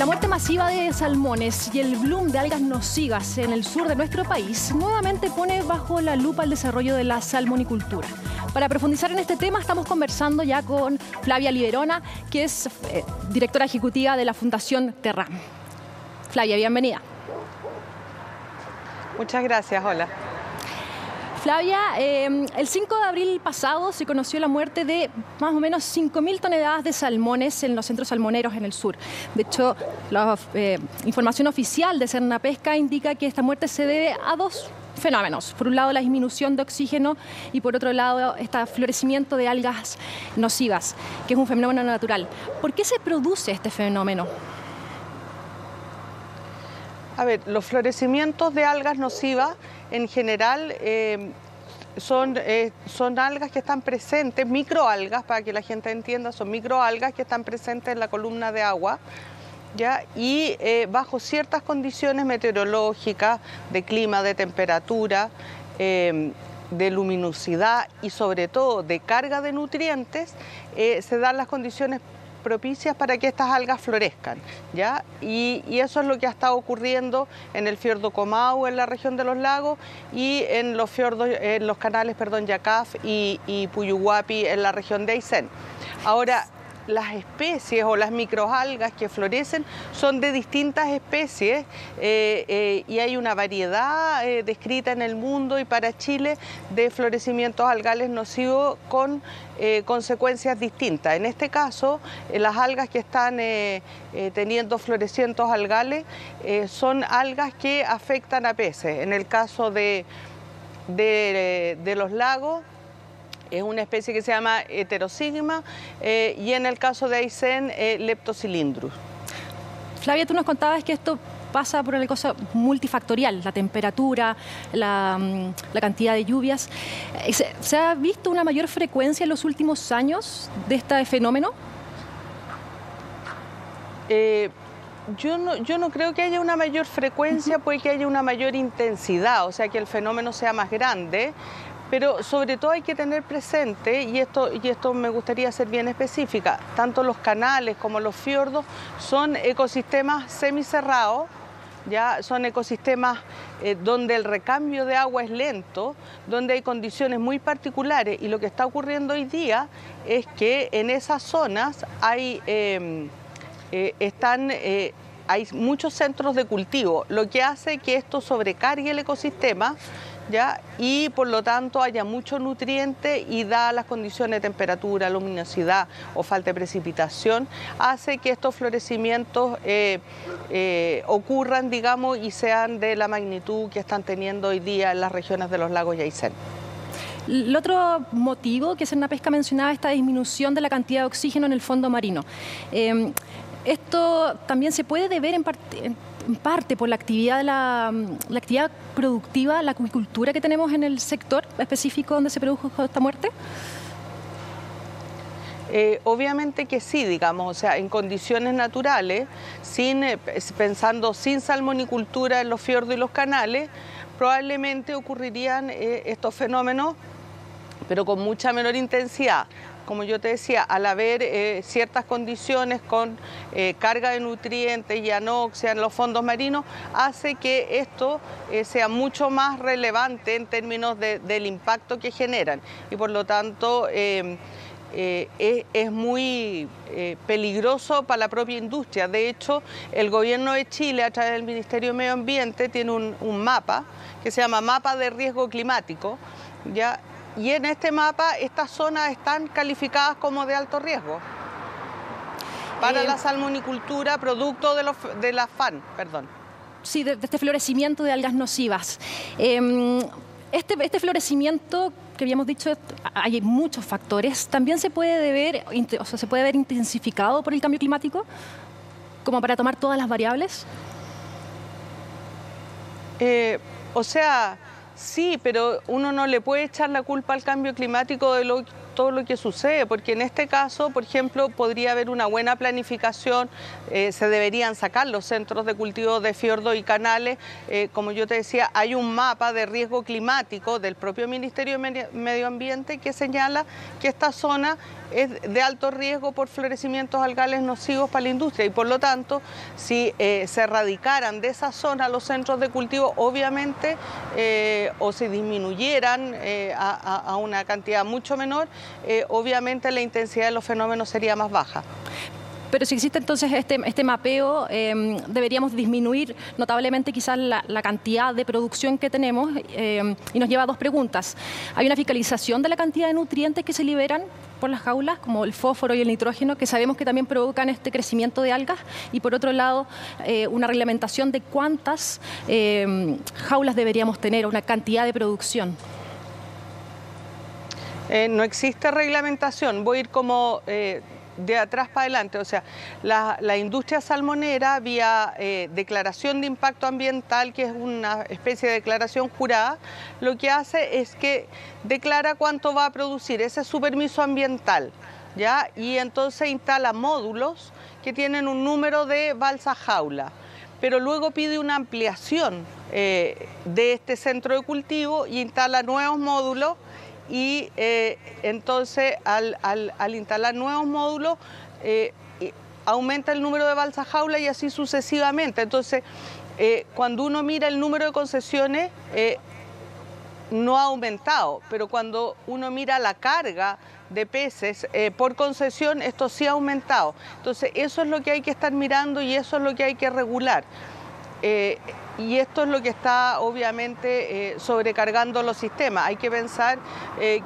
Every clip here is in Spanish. La muerte masiva de salmones y el bloom de algas nocivas en el sur de nuestro país nuevamente pone bajo la lupa el desarrollo de la salmonicultura. Para profundizar en este tema estamos conversando ya con Flavia Liberona, que es directora ejecutiva de la Fundación Terram. Flavia, bienvenida. Muchas gracias, hola. Flavia, el 5 de abril pasado se conoció la muerte de más o menos 5.000 toneladas de salmones en los centros salmoneros en el sur. De hecho, la información oficial de Sernapesca indica que esta muerte se debe a dos fenómenos. Por un lado, la disminución de oxígeno y por otro lado, este florecimiento de algas nocivas, que es un fenómeno natural. ¿Por qué se produce este fenómeno? A ver, los florecimientos de algas nocivas en general son algas que están presentes, microalgas, para que la gente entienda, son microalgas que están presentes en la columna de agua, ¿ya? Y bajo ciertas condiciones meteorológicas, de clima, de temperatura, de luminosidad y sobre todo de carga de nutrientes, se dan las condiciones propicias para que estas algas florezcan, ¿ya? Y eso es lo que ha estado ocurriendo en el Fiordo Comau, en la región de los lagos, y en los fiordos, en los canales, perdón, Yacaf y Puyuhuapi, en la región de Aysén. Ahora, las especies o las microalgas que florecen son de distintas especies y hay una variedad descrita en el mundo y para Chile de florecimientos algales nocivos con consecuencias distintas. En este caso, las algas que están teniendo florecimientos algales son algas que afectan a peces. En el caso de los lagos, es una especie que se llama heterosigma y en el caso de Aysén, leptocilindrus. Flavia, tú nos contabas que esto pasa por una cosa multifactorial, la temperatura, la cantidad de lluvias. ¿Se ha visto una mayor frecuencia en los últimos años de este fenómeno? Yo no creo que haya una mayor frecuencia, puede que haya una mayor intensidad, o sea que el fenómeno sea más grande. Pero sobre todo hay que tener presente, y esto me gustaría ser bien específica, tanto los canales como los fiordos son ecosistemas semicerrados, ya son ecosistemas donde el recambio de agua es lento, donde hay condiciones muy particulares, y lo que está ocurriendo hoy día es que en esas zonas hay muchos centros de cultivo, lo que hace que esto sobrecargue el ecosistema, ¿ya? Y por lo tanto haya mucho nutriente y dadas las condiciones de temperatura, luminosidad o falta de precipitación, hace que estos florecimientos ocurran, digamos, y sean de la magnitud que están teniendo hoy día en las regiones de los lagos y Aysén. El otro motivo que Sernapesca mencionaba es esta disminución de la cantidad de oxígeno en el fondo marino. Esto también se puede deber en parte por la actividad de la actividad productiva, la acuicultura que tenemos en el sector específico donde se produjo esta muerte. Obviamente que sí, digamos, o sea, en condiciones naturales, pensando sin salmonicultura en los fiordos y los canales, probablemente ocurrirían estos fenómenos, pero con mucha menor intensidad. Como yo te decía, al haber ciertas condiciones con carga de nutrientes y anoxia en los fondos marinos, hace que esto sea mucho más relevante en términos del impacto que generan. Y por lo tanto, es muy peligroso para la propia industria. De hecho, el gobierno de Chile, a través del Ministerio de Medio Ambiente, tiene un mapa que se llama Mapa de Riesgo Climático, ¿ya? Y en este mapa, estas zonas están calificadas como de alto riesgo para la salmonicultura, producto de la FAN, perdón. Sí, de este florecimiento de algas nocivas. Este florecimiento, que habíamos dicho, hay muchos factores. ¿También se puede deber, o sea, se puede ver intensificado por el cambio climático, como para tomar todas las variables? Sí, pero uno no le puede echar la culpa al cambio climático de todo lo que sucede, porque en este caso, por ejemplo, podría haber una buena planificación, se deberían sacar los centros de cultivo de fiordos y canales, como yo te decía, hay un mapa de riesgo climático del propio Ministerio de Medio Ambiente que señala que esta zona es de alto riesgo por florecimientos algales nocivos para la industria, y por lo tanto, si se erradicaran de esa zona los centros de cultivo, obviamente, o se disminuyeran a una cantidad mucho menor, obviamente la intensidad de los fenómenos sería más baja. Pero si existe entonces este mapeo, deberíamos disminuir notablemente quizás la cantidad de producción que tenemos, y nos lleva a dos preguntas. ¿Hay una fiscalización de la cantidad de nutrientes que se liberan por las jaulas, como el fósforo y el nitrógeno, que sabemos que también provocan este crecimiento de algas? Y por otro lado, una reglamentación de cuántas jaulas deberíamos tener, una cantidad de producción. No existe reglamentación, voy a ir como... de atrás para adelante, o sea, la industria salmonera, vía declaración de impacto ambiental, que es una especie de declaración jurada, lo que hace es que declara cuánto va a producir, ese es su permiso ambiental, ¿ya? Y entonces instala módulos que tienen un número de balsas jaula, pero luego pide una ampliación de este centro de cultivo y instala nuevos módulos. Y entonces al instalar nuevos módulos aumenta el número de balsas jaula y así sucesivamente. Entonces cuando uno mira el número de concesiones no ha aumentado, pero cuando uno mira la carga de peces por concesión, esto sí ha aumentado. Entonces eso es lo que hay que estar mirando y eso es lo que hay que regular. Y esto es lo que está obviamente sobrecargando los sistemas. Hay que pensar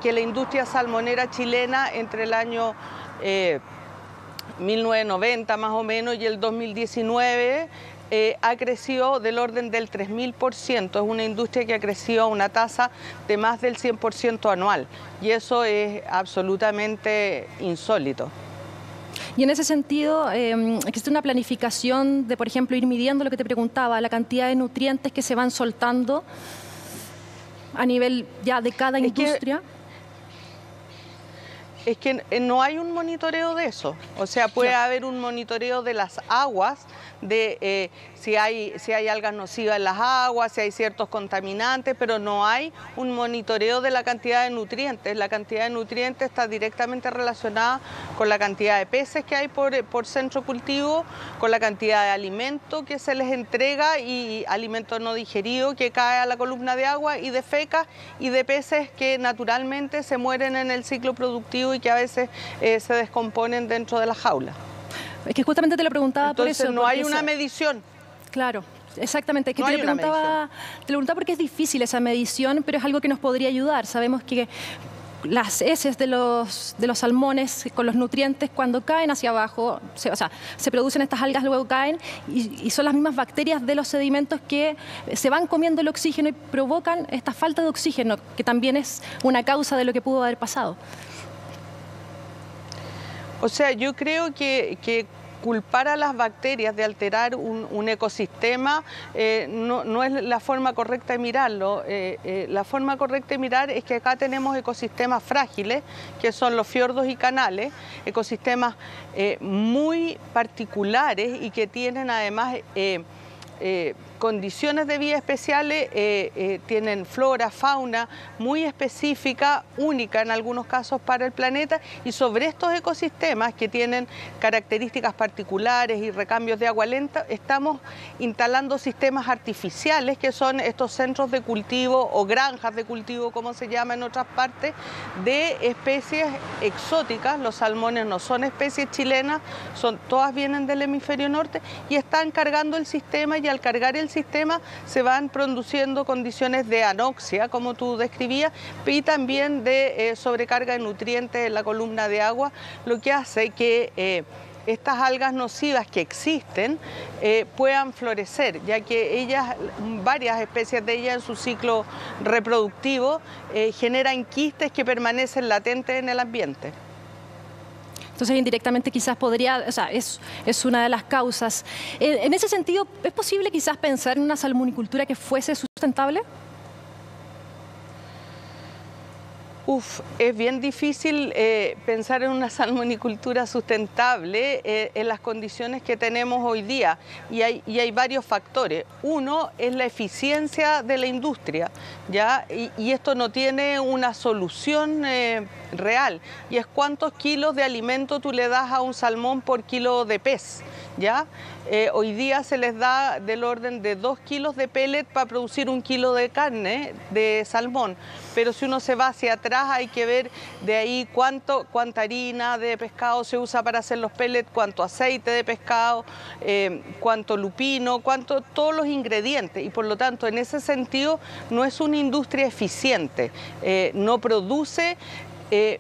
que la industria salmonera chilena entre el año 1990 más o menos y el 2019 ha crecido del orden del 3000%. Es una industria que ha crecido a una tasa de más del 100% anual y eso es absolutamente insólito. Y en ese sentido, existe una planificación de, por ejemplo, ir midiendo lo que te preguntaba, la cantidad de nutrientes que se van soltando a nivel ya de cada industria. Es que no hay un monitoreo de eso, o sea, puede haber un monitoreo de las aguas, de si hay algas nocivas en las aguas, si hay ciertos contaminantes, pero no hay un monitoreo de la cantidad de nutrientes. La cantidad de nutrientes está directamente relacionada con la cantidad de peces que hay por centro cultivo, con la cantidad de alimento que se les entrega y alimento no digerido que cae a la columna de agua, y de fecas y de peces que naturalmente se mueren en el ciclo productivo y que a veces se descomponen dentro de la jaula. Es que justamente te lo preguntaba. Entonces, por eso. No hay una medición. Claro, exactamente. Es que no te lo preguntaba porque es difícil esa medición, pero es algo que nos podría ayudar. Sabemos que las heces de los salmones con los nutrientes, cuando caen hacia abajo, se producen estas algas, luego caen y son las mismas bacterias de los sedimentos que se van comiendo el oxígeno y provocan esta falta de oxígeno, que también es una causa de lo que pudo haber pasado. O sea, yo creo que culpar a las bacterias de alterar un ecosistema no es la forma correcta de mirarlo. La forma correcta de mirar es que acá tenemos ecosistemas frágiles, que son los fiordos y canales, ecosistemas muy particulares y que tienen además... condiciones de vida especiales, tienen flora, fauna muy específica, única en algunos casos para el planeta, y sobre estos ecosistemas que tienen características particulares y recambios de agua lenta, estamos instalando sistemas artificiales que son estos centros de cultivo o granjas de cultivo, como se llama en otras partes, de especies exóticas. Los salmones no son especies chilenas, todas vienen del hemisferio norte y están cargando el sistema, y al cargar el sistema se van produciendo condiciones de anoxia, como tú describías, y también de sobrecarga de nutrientes en la columna de agua, lo que hace que estas algas nocivas que existen puedan florecer, ya que ellas, varias especies de ellas en su ciclo reproductivo, generan quistes que permanecen latentes en el ambiente. Entonces, indirectamente quizás podría, es una de las causas. En ese sentido, ¿es posible quizás pensar en una salmonicultura que fuese sustentable? Es bien difícil pensar en una salmonicultura sustentable en las condiciones que tenemos hoy día, y hay varios factores. Uno es la eficiencia de la industria, ¿ya? Y esto no tiene una solución real, y es cuántos kilos de alimento tú le das a un salmón por kilo de pez, ¿ya? Hoy día se les da del orden de 2 kilos de pellet para producir 1 kilo de carne de salmón, pero si uno se va hacia atrás hay que ver de ahí cuánta harina de pescado se usa para hacer los pellets, cuánto aceite de pescado, cuánto lupino, todos los ingredientes, y por lo tanto en ese sentido no es una industria eficiente, no produce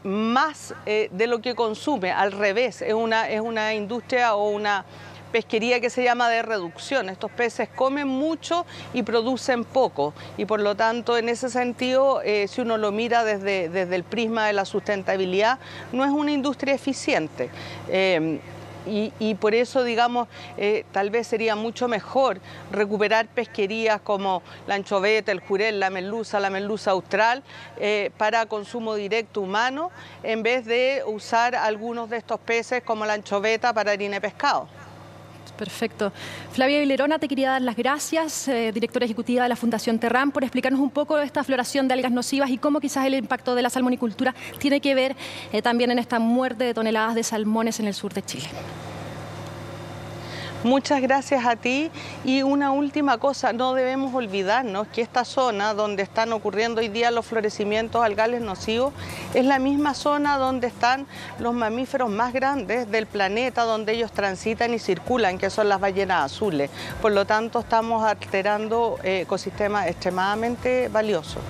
más de lo que consume, al revés, es una industria o una pesquería que se llama de reducción. Estos peces comen mucho y producen poco, y por lo tanto en ese sentido, si uno lo mira desde el prisma de la sustentabilidad, no es una industria eficiente. Y por eso, digamos, tal vez sería mucho mejor recuperar pesquerías como la anchoveta, el jurel, la merluza austral, para consumo directo humano, en vez de usar algunos de estos peces como la anchoveta para harina de pescado. Perfecto. Flavia Liberona, te quería dar las gracias, directora ejecutiva de la Fundación Terram, por explicarnos un poco esta floración de algas nocivas y cómo quizás el impacto de la salmonicultura tiene que ver también en esta muerte de toneladas de salmones en el sur de Chile. Muchas gracias a ti, y una última cosa, no debemos olvidarnos que esta zona donde están ocurriendo hoy día los florecimientos algales nocivos es la misma zona donde están los mamíferos más grandes del planeta, donde ellos transitan y circulan, que son las ballenas azules. Por lo tanto, estamos alterando ecosistemas extremadamente valiosos.